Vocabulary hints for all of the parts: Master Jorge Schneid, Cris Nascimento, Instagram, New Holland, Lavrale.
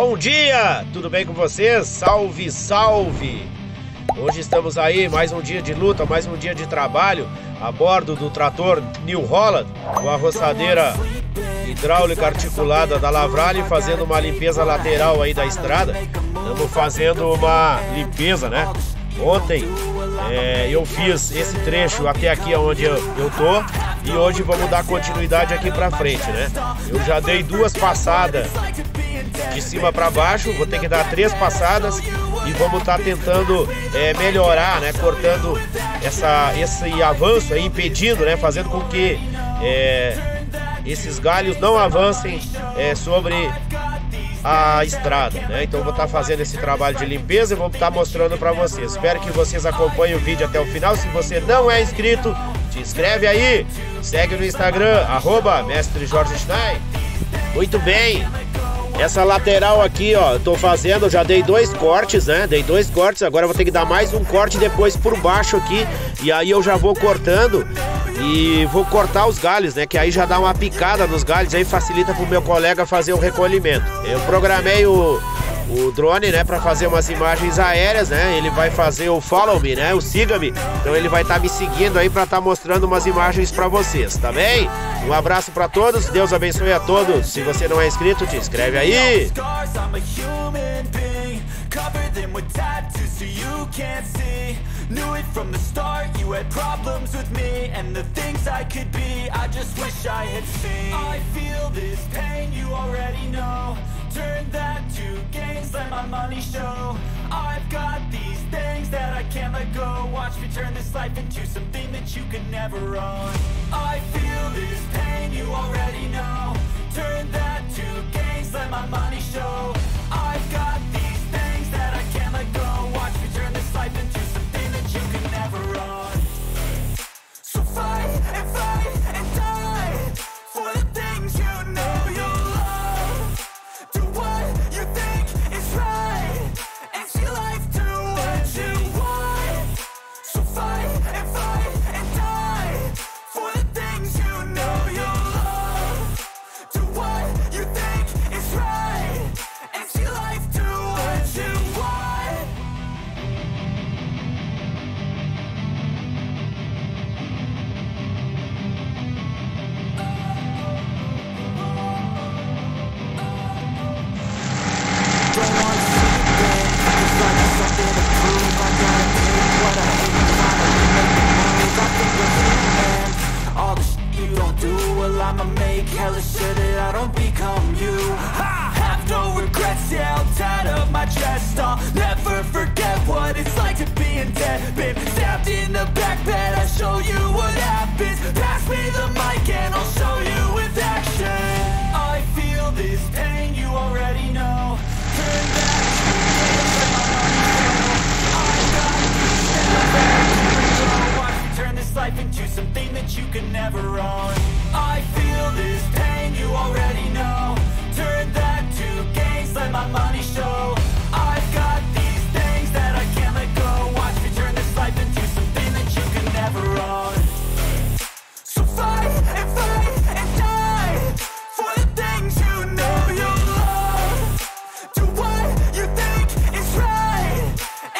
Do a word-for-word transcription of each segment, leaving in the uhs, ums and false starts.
Bom dia, tudo bem com vocês? Salve, salve! Hoje estamos aí, mais um dia de luta, mais um dia de trabalho a bordo do trator New Holland, com a roçadeira hidráulica articulada da Lavrale, fazendo uma limpeza lateral aí da estrada. Estamos fazendo uma limpeza, né? Ontem é, eu fiz esse trecho até aqui onde eu, eu tô, e hoje vamos dar continuidade aqui pra frente, né? Eu já dei duas passadas de cima para baixo, vou ter que dar três passadas e vamos estar tá tentando é, melhorar, né? Cortando essa, esse avanço, aí, impedindo, né? Fazendo com que é, esses galhos não avancem é, sobre a estrada, né? Então vou estar tá fazendo esse trabalho de limpeza e vou estar tá mostrando para vocês. Espero que vocês acompanhem o vídeo até o final. Se você não é inscrito, te inscreve aí, segue no Instagram arroba Mestre Jorge Schneid. Muito bem, essa lateral aqui, ó, eu tô fazendo, eu já dei dois cortes, né? Dei dois cortes, agora eu vou ter que dar mais um corte depois por baixo aqui, e aí eu já vou cortando e vou cortar os galhos, né? Que aí já dá uma picada nos galhos, aí facilita pro meu colega fazer o recolhimento. Eu programei o, o drone, né? Pra fazer umas imagens aéreas, né? Ele vai fazer o follow me, né? O siga-me. Então ele vai estar tá me seguindo aí pra estar tá mostrando umas imagens pra vocês, tá bem? Um abraço pra todos, Deus abençoe a todos. Se você não é inscrito, te inscreve aí. Covered them with tattoos so you can't see. Knew it from the start, you had problems with me and the things I could be, I just wish I had seen. I feel this pain, you already know. Turn that to gains, let my money show. I've got these things that I can't let go. Watch me turn this life into something that you could never own. I feel this pain, you already know. Turn that to gains, let my money show. I've got these I'ma make hella sure that I don't become you. I have no regrets, yeah, I'll tie up my chest. I'll never forget what it's like to be in debt. Been stabbed in the back bed, I'll show you what happens. Pass me the mic and I'll show you with action. I feel this pain, you already know. Turn back to me, let my money go. I got these things that I can't go. I can turn this life into something that you can never own. I feel this pain, you already know. Turn that to gains, let my money show. I've got these things that I can't let go. Watch me turn this life into something that you can never own. So fight and fight and die for the things you know you love. Do what you think is right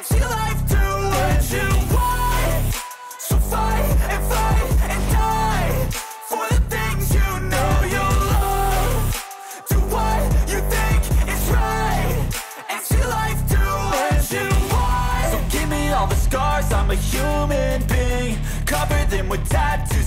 and see life do what you want. So fight and fight and die for the I'm a human being, covered them with tattoos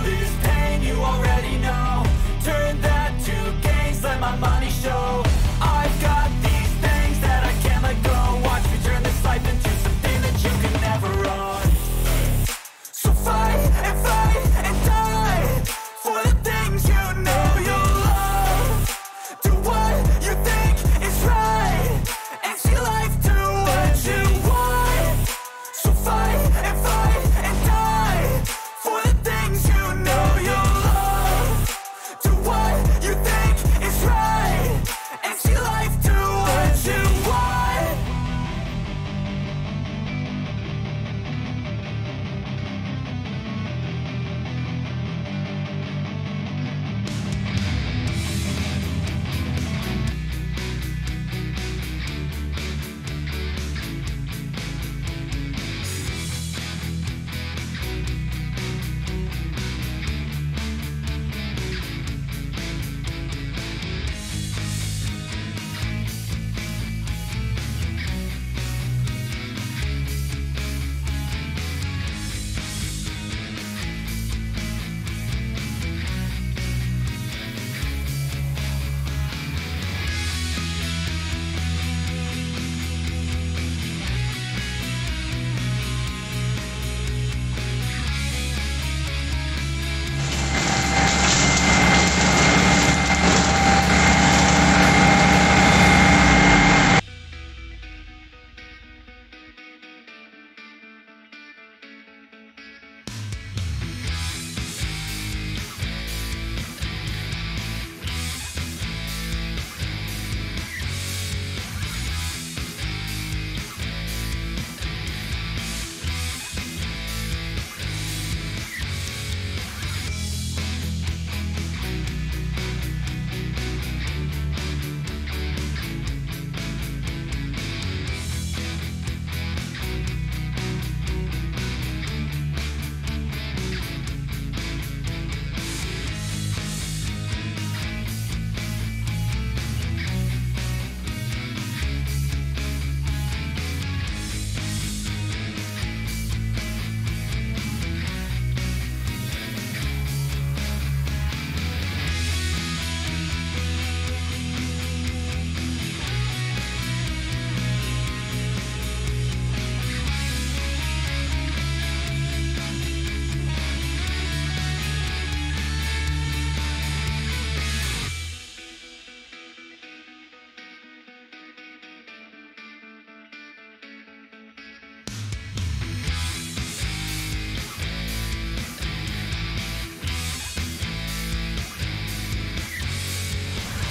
this pain, you already know. Turn that to gains, let my money show. I've got these things that I can't let go. Watch me turn this life into something that you can never own. So fight and fight and die for the things you know you love. Do what you think is right and see life do what you want. So fight and fight and die for the things you know you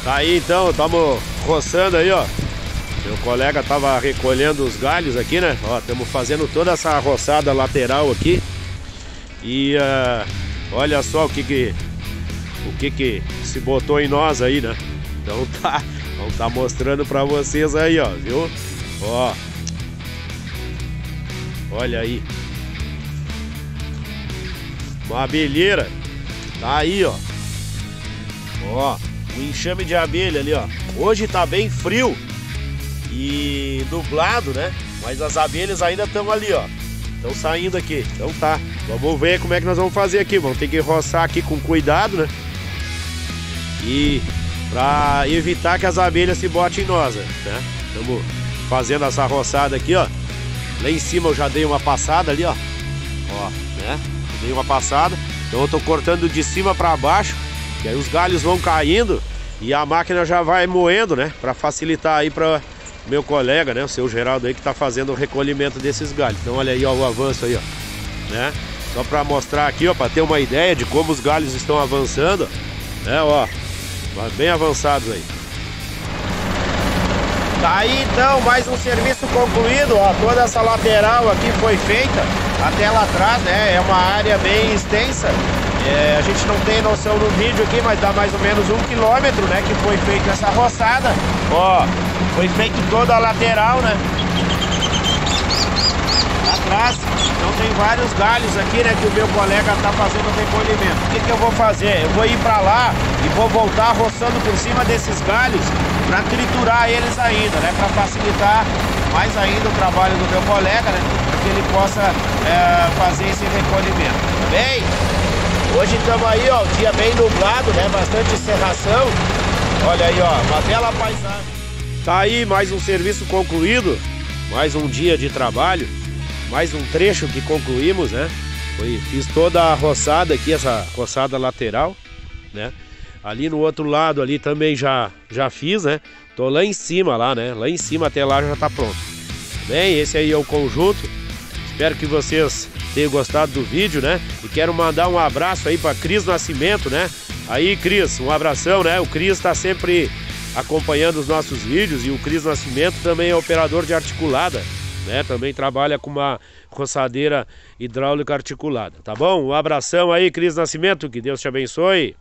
Tá aí então, estamos roçando aí, ó. Meu colega tava recolhendo os galhos aqui, né? Ó, estamos fazendo toda essa roçada lateral aqui. E uh, olha só o que que, o que que se botou em nós aí, né? Então tá, então tá mostrando pra vocês aí, ó, viu? Ó, olha aí. Uma abelheira. Tá aí, ó. Ó, o enxame de abelha ali, ó. Hoje tá bem frio e nublado, né? Mas as abelhas ainda estão ali, ó. Estão saindo aqui. Então tá. Vamos ver como é que nós vamos fazer aqui. Vamos ter que roçar aqui com cuidado, né? E pra evitar que as abelhas se botem em nós, né? Estamos fazendo essa roçada aqui, ó. Lá em cima eu já dei uma passada ali, ó. Ó, né? Dei uma passada. Então eu tô cortando de cima pra baixo. E aí os galhos vão caindo e a máquina já vai moendo, né? Pra facilitar aí pra meu colega, né, o seu Geraldo aí, que tá fazendo o recolhimento desses galhos. Então olha aí, ó, o avanço aí, ó, né? Só para mostrar aqui, ó, para ter uma ideia de como os galhos estão avançando, né, ó, bem avançados aí. Tá aí então, mais um serviço concluído, ó, toda essa lateral aqui foi feita, até lá atrás, né, é uma área bem extensa, é, a gente não tem noção no vídeo aqui, mas dá mais ou menos um quilômetro, né, que foi feita essa roçada, ó. Foi feito toda a lateral, né? Atrás, então tem vários galhos aqui, né? Que o meu colega tá fazendo o recolhimento. O que que eu vou fazer? Eu vou ir pra lá e vou voltar roçando por cima desses galhos pra triturar eles ainda, né? Pra facilitar mais ainda o trabalho do meu colega, né? Pra que ele possa é, fazer esse recolhimento, tá bem? Hoje estamos aí, ó, um dia bem nublado, né? Bastante serração. Olha aí, ó, uma bela paisagem. Tá aí mais um serviço concluído, mais um dia de trabalho, mais um trecho que concluímos, né? Foi, fiz toda a roçada aqui, essa roçada lateral, né? Ali no outro lado ali também já, já fiz, né? Tô lá em cima lá, né? Lá em cima até lá já tá pronto. Bem, esse aí é o conjunto. Espero que vocês tenham gostado do vídeo, né? E quero mandar um abraço aí pra Cris Nascimento, né? Aí, Cris, um abração, né? O Cris tá sempre acompanhando os nossos vídeos, e o Cris Nascimento também é operador de articulada, né? Também trabalha com uma roçadeira hidráulica articulada, tá bom? Um abração aí, Cris Nascimento, que Deus te abençoe.